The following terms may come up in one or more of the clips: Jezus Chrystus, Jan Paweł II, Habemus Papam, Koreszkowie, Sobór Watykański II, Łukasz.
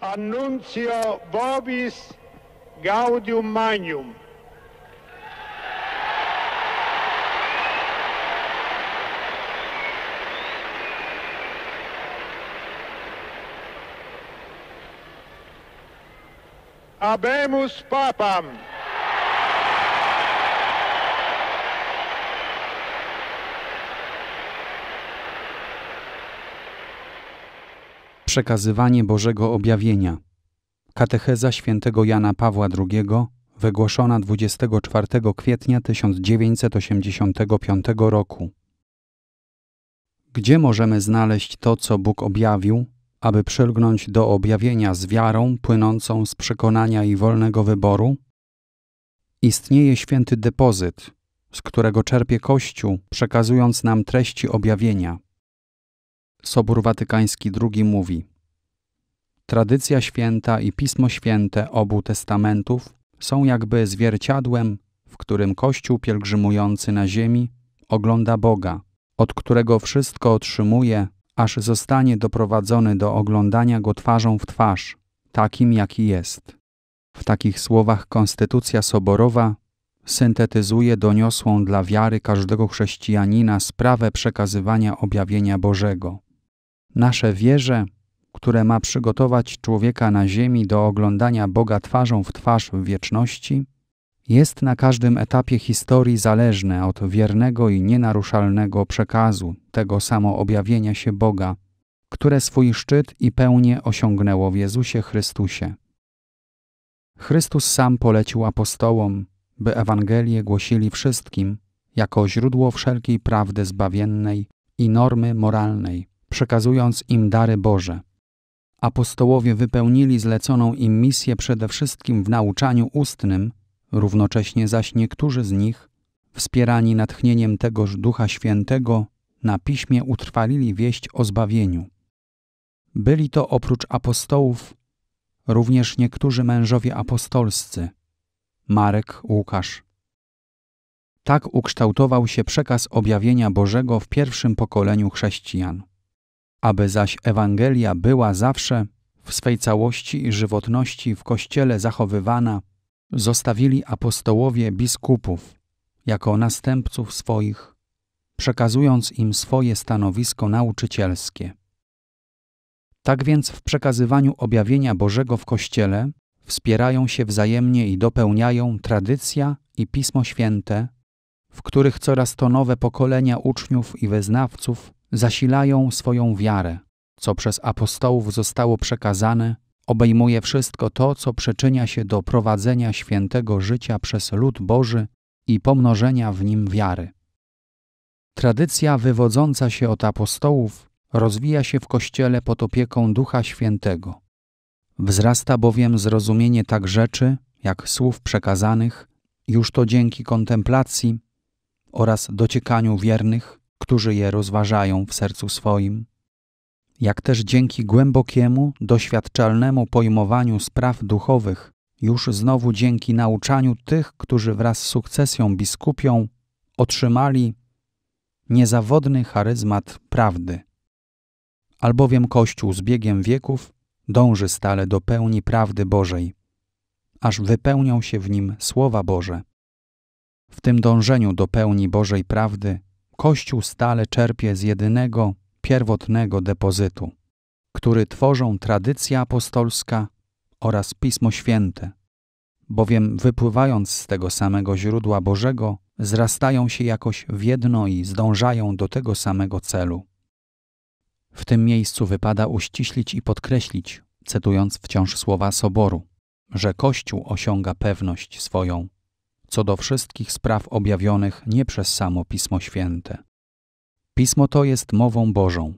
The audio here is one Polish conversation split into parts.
Annuncio vobis Gaudium Magnum. Habemus Papam. Przekazywanie Bożego Objawienia. Katecheza świętego Jana Pawła II, wygłoszona 24 kwietnia 1985 roku. Gdzie możemy znaleźć to, co Bóg objawił, aby przylgnąć do objawienia z wiarą płynącą z przekonania i wolnego wyboru? Istnieje święty depozyt, z którego czerpie Kościół, przekazując nam treści objawienia. Sobór Watykański II mówi: tradycja święta i Pismo Święte obu testamentów są jakby zwierciadłem, w którym Kościół pielgrzymujący na ziemi ogląda Boga, od którego wszystko otrzymuje, aż zostanie doprowadzony do oglądania Go twarzą w twarz, takim jaki jest. W takich słowach konstytucja soborowa syntetyzuje doniosłą dla wiary każdego chrześcijanina sprawę przekazywania objawienia Bożego. Nasze wierze, które ma przygotować człowieka na ziemi do oglądania Boga twarzą w twarz w wieczności, jest na każdym etapie historii zależne od wiernego i nienaruszalnego przekazu tego samoobjawienia się Boga, które swój szczyt i pełnię osiągnęło w Jezusie Chrystusie. Chrystus sam polecił apostołom, by Ewangelię głosili wszystkim jako źródło wszelkiej prawdy zbawiennej i normy moralnej, przekazując im dary Boże. Apostołowie wypełnili zleconą im misję przede wszystkim w nauczaniu ustnym, równocześnie zaś niektórzy z nich, wspierani natchnieniem tegoż Ducha Świętego, na piśmie utrwalili wieść o zbawieniu. Byli to oprócz apostołów również niektórzy mężowie apostolscy, Marek, Łukasz. Tak ukształtował się przekaz objawienia Bożego w pierwszym pokoleniu chrześcijan. Aby zaś Ewangelia była zawsze w swej całości i żywotności w Kościele zachowywana, zostawili apostołowie biskupów jako następców swoich, przekazując im swoje stanowisko nauczycielskie. Tak więc w przekazywaniu objawienia Bożego w Kościele wspierają się wzajemnie i dopełniają tradycja i Pismo Święte, w których coraz to nowe pokolenia uczniów i wyznawców zasilają swoją wiarę. Co przez apostołów zostało przekazane, obejmuje wszystko to, co przyczynia się do prowadzenia świętego życia przez lud Boży i pomnożenia w nim wiary. Tradycja wywodząca się od apostołów rozwija się w Kościele pod opieką Ducha Świętego. Wzrasta bowiem zrozumienie tak rzeczy, jak słów przekazanych, już to dzięki kontemplacji oraz dociekaniu wiernych, którzy je rozważają w sercu swoim, jak też dzięki głębokiemu, doświadczalnemu pojmowaniu spraw duchowych, już znowu dzięki nauczaniu tych, którzy wraz z sukcesją biskupią otrzymali niezawodny charyzmat prawdy. Albowiem Kościół z biegiem wieków dąży stale do pełni prawdy Bożej, aż wypełnią się w nim słowa Boże. W tym dążeniu do pełni Bożej prawdy Kościół stale czerpie z jedynego, pierwotnego depozytu, który tworzą tradycja apostolska oraz Pismo Święte, bowiem wypływając z tego samego źródła Bożego, zrastają się jakoś w jedno i zdążają do tego samego celu. W tym miejscu wypada uściślić i podkreślić, cytując wciąż słowa Soboru, że Kościół osiąga pewność swoją co do wszystkich spraw objawionych nie przez samo Pismo Święte. Pismo to jest mową Bożą,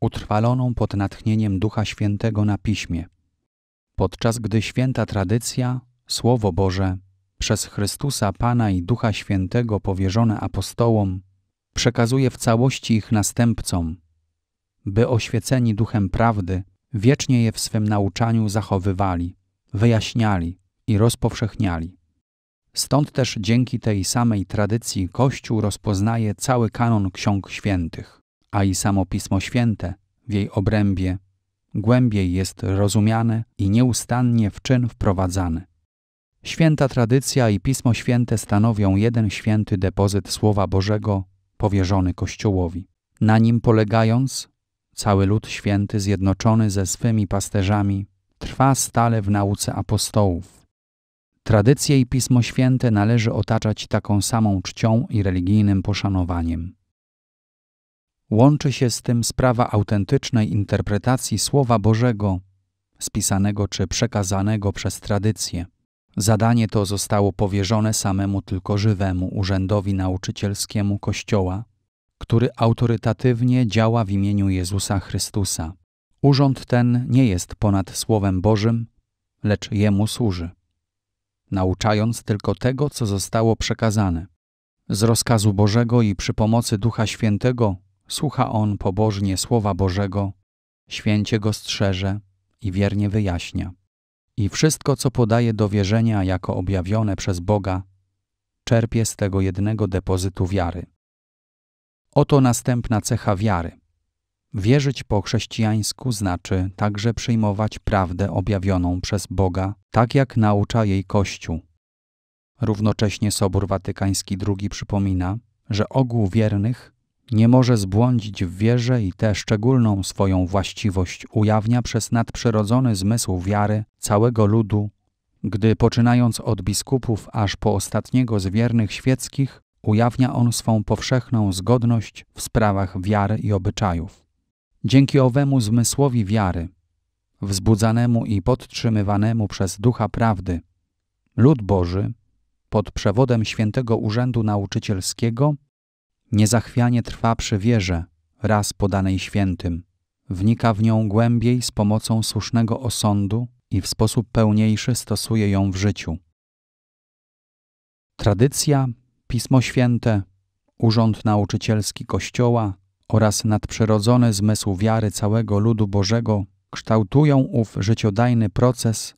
utrwaloną pod natchnieniem Ducha Świętego na piśmie, podczas gdy święta tradycja, Słowo Boże, przez Chrystusa Pana i Ducha Świętego powierzone apostołom, przekazuje w całości ich następcom, by oświeceni Duchem Prawdy wiecznie je w swym nauczaniu zachowywali, wyjaśniali i rozpowszechniali. Stąd też dzięki tej samej tradycji Kościół rozpoznaje cały kanon ksiąg świętych, a i samo Pismo Święte w jej obrębie głębiej jest rozumiane i nieustannie w czyn wprowadzane. Święta tradycja i Pismo Święte stanowią jeden święty depozyt Słowa Bożego powierzony Kościołowi. Na nim polegając, cały lud święty zjednoczony ze swymi pasterzami trwa stale w nauce apostołów. Tradycje i Pismo Święte należy otaczać taką samą czcią i religijnym poszanowaniem. Łączy się z tym sprawa autentycznej interpretacji Słowa Bożego, spisanego czy przekazanego przez tradycję. Zadanie to zostało powierzone samemu tylko żywemu urzędowi nauczycielskiemu Kościoła, który autorytatywnie działa w imieniu Jezusa Chrystusa. Urząd ten nie jest ponad Słowem Bożym, lecz Jemu służy, nauczając tylko tego, co zostało przekazane. Z rozkazu Bożego i przy pomocy Ducha Świętego słucha on pobożnie Słowa Bożego, święcie go strzeże i wiernie wyjaśnia. I wszystko, co podaje do wierzenia jako objawione przez Boga, czerpie z tego jednego depozytu wiary. Oto następna cecha wiary. Wierzyć po chrześcijańsku znaczy także przyjmować prawdę objawioną przez Boga, tak jak naucza jej Kościół. Równocześnie Sobór Watykański II przypomina, że ogół wiernych nie może zbłądzić w wierze i tę szczególną swoją właściwość ujawnia przez nadprzyrodzony zmysł wiary całego ludu, gdy poczynając od biskupów aż po ostatniego z wiernych świeckich, ujawnia on swą powszechną zgodność w sprawach wiary i obyczajów. Dzięki owemu zmysłowi wiary, wzbudzanemu i podtrzymywanemu przez Ducha Prawdy, lud Boży, pod przewodem świętego urzędu nauczycielskiego, niezachwianie trwa przy wierze, raz podanej świętym. Wnika w nią głębiej z pomocą słusznego osądu i w sposób pełniejszy stosuje ją w życiu. Tradycja, Pismo Święte, urząd nauczycielski Kościoła oraz nadprzyrodzony zmysł wiary całego ludu Bożego kształtują ów życiodajny proces,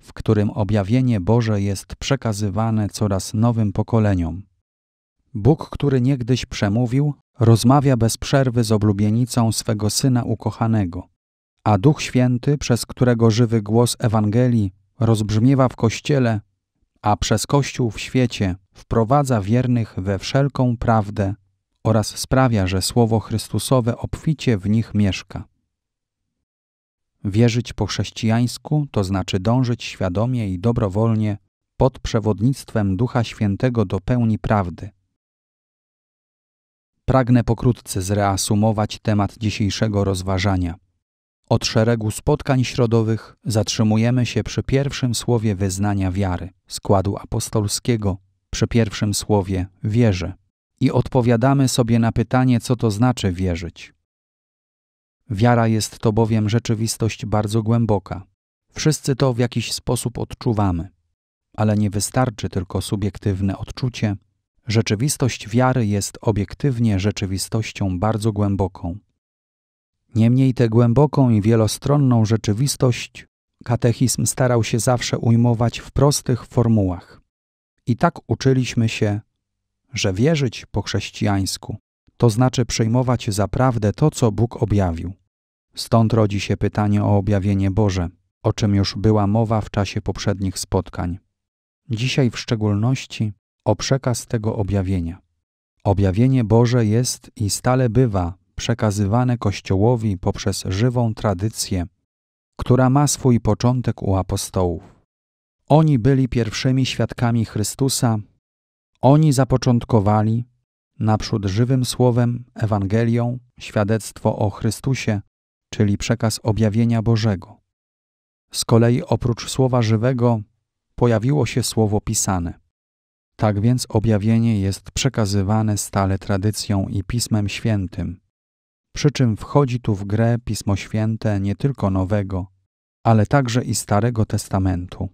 w którym objawienie Boże jest przekazywane coraz nowym pokoleniom. Bóg, który niegdyś przemówił, rozmawia bez przerwy z oblubienicą swego Syna ukochanego, a Duch Święty, przez którego żywy głos Ewangelii rozbrzmiewa w Kościele, a przez Kościół w świecie, wprowadza wiernych we wszelką prawdę oraz sprawia, że Słowo Chrystusowe obficie w nich mieszka. Wierzyć po chrześcijańsku to znaczy dążyć świadomie i dobrowolnie pod przewodnictwem Ducha Świętego do pełni prawdy. Pragnę pokrótce zreasumować temat dzisiejszego rozważania. Od szeregu spotkań środowych zatrzymujemy się przy pierwszym słowie wyznania wiary, składu apostolskiego, przy pierwszym słowie wierzę i odpowiadamy sobie na pytanie, co to znaczy wierzyć. Wiara jest to bowiem rzeczywistość bardzo głęboka. Wszyscy to w jakiś sposób odczuwamy, ale nie wystarczy tylko subiektywne odczucie. Rzeczywistość wiary jest obiektywnie rzeczywistością bardzo głęboką. Niemniej tę głęboką i wielostronną rzeczywistość katechizm starał się zawsze ujmować w prostych formułach. I tak uczyliśmy się, że wierzyć po chrześcijańsku to znaczy przyjmować za prawdę to, co Bóg objawił. Stąd rodzi się pytanie o objawienie Boże, o czym już była mowa w czasie poprzednich spotkań. Dzisiaj w szczególności o przekaz tego objawienia. Objawienie Boże jest i stale bywa przekazywane Kościołowi poprzez żywą tradycję, która ma swój początek u apostołów. Oni byli pierwszymi świadkami Chrystusa, oni zapoczątkowali, naprzód żywym słowem, Ewangelią, świadectwo o Chrystusie, czyli przekaz objawienia Bożego. Z kolei oprócz słowa żywego pojawiło się słowo pisane. Tak więc objawienie jest przekazywane stale tradycją i Pismem Świętym, przy czym wchodzi tu w grę Pismo Święte nie tylko Nowego, ale także i Starego Testamentu.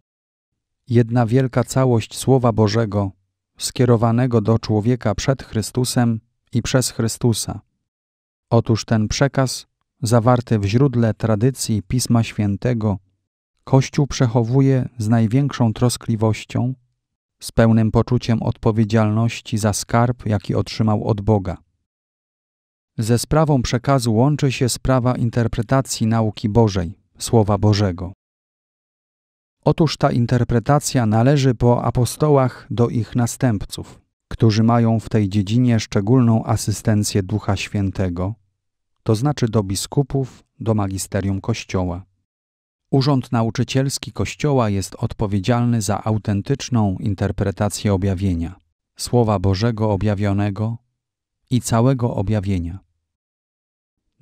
Jedna wielka całość Słowa Bożego, skierowanego do człowieka przed Chrystusem i przez Chrystusa. Otóż ten przekaz, zawarty w źródle tradycji Pisma Świętego, Kościół przechowuje z największą troskliwością, z pełnym poczuciem odpowiedzialności za skarb, jaki otrzymał od Boga. Ze sprawą przekazu łączy się sprawa interpretacji nauki Bożej, Słowa Bożego. Otóż ta interpretacja należy po apostołach do ich następców, którzy mają w tej dziedzinie szczególną asystencję Ducha Świętego, to znaczy do biskupów, do magisterium Kościoła. Urząd Nauczycielski Kościoła jest odpowiedzialny za autentyczną interpretację objawienia, Słowa Bożego objawionego i całego objawienia.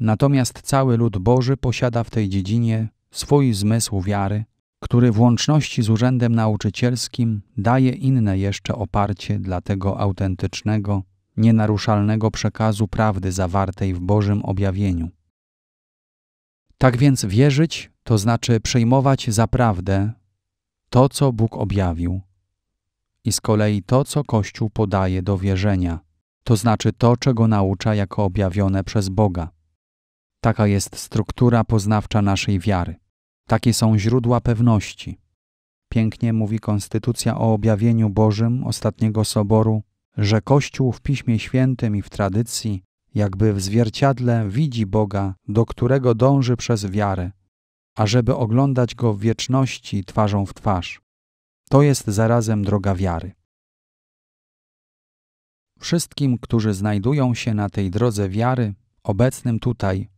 Natomiast cały lud Boży posiada w tej dziedzinie swój zmysł wiary, który w łączności z Urzędem Nauczycielskim daje inne jeszcze oparcie dla tego autentycznego, nienaruszalnego przekazu prawdy zawartej w Bożym objawieniu. Tak więc wierzyć, to znaczy przyjmować za prawdę to, co Bóg objawił i z kolei to, co Kościół podaje do wierzenia, to znaczy to, czego naucza jako objawione przez Boga. Taka jest struktura poznawcza naszej wiary. Takie są źródła pewności. Pięknie mówi Konstytucja o objawieniu Bożym ostatniego Soboru, że Kościół w Piśmie Świętym i w tradycji jakby w zwierciadle widzi Boga, do którego dąży przez wiarę, ażeby oglądać Go w wieczności twarzą w twarz. To jest zarazem droga wiary. Wszystkim, którzy znajdują się na tej drodze wiary, obecnym tutaj,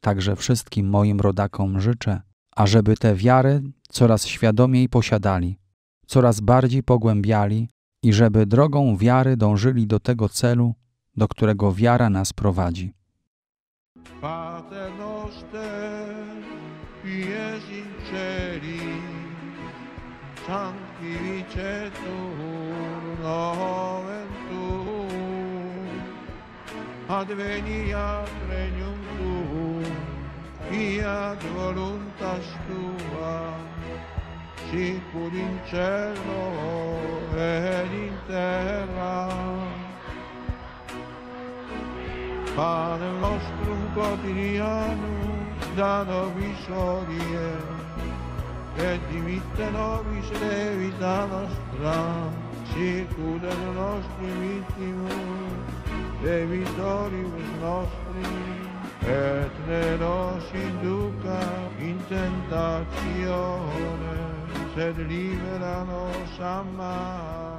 także wszystkim moim rodakom życzę, ażeby tę wiarę coraz świadomiej posiadali, coraz bardziej pogłębiali i żeby drogą wiary dążyli do tego celu, do którego wiara nas prowadzi. Fiat voluntas tua, sicur in cielo ed in terra. Panem nostrum quotidianum da nobis odie, et dimitte nobis debita nostra, sicur et nostri vittimus debitoribus nostri. Et ne nos induca in tentazione, sed libera nos a male.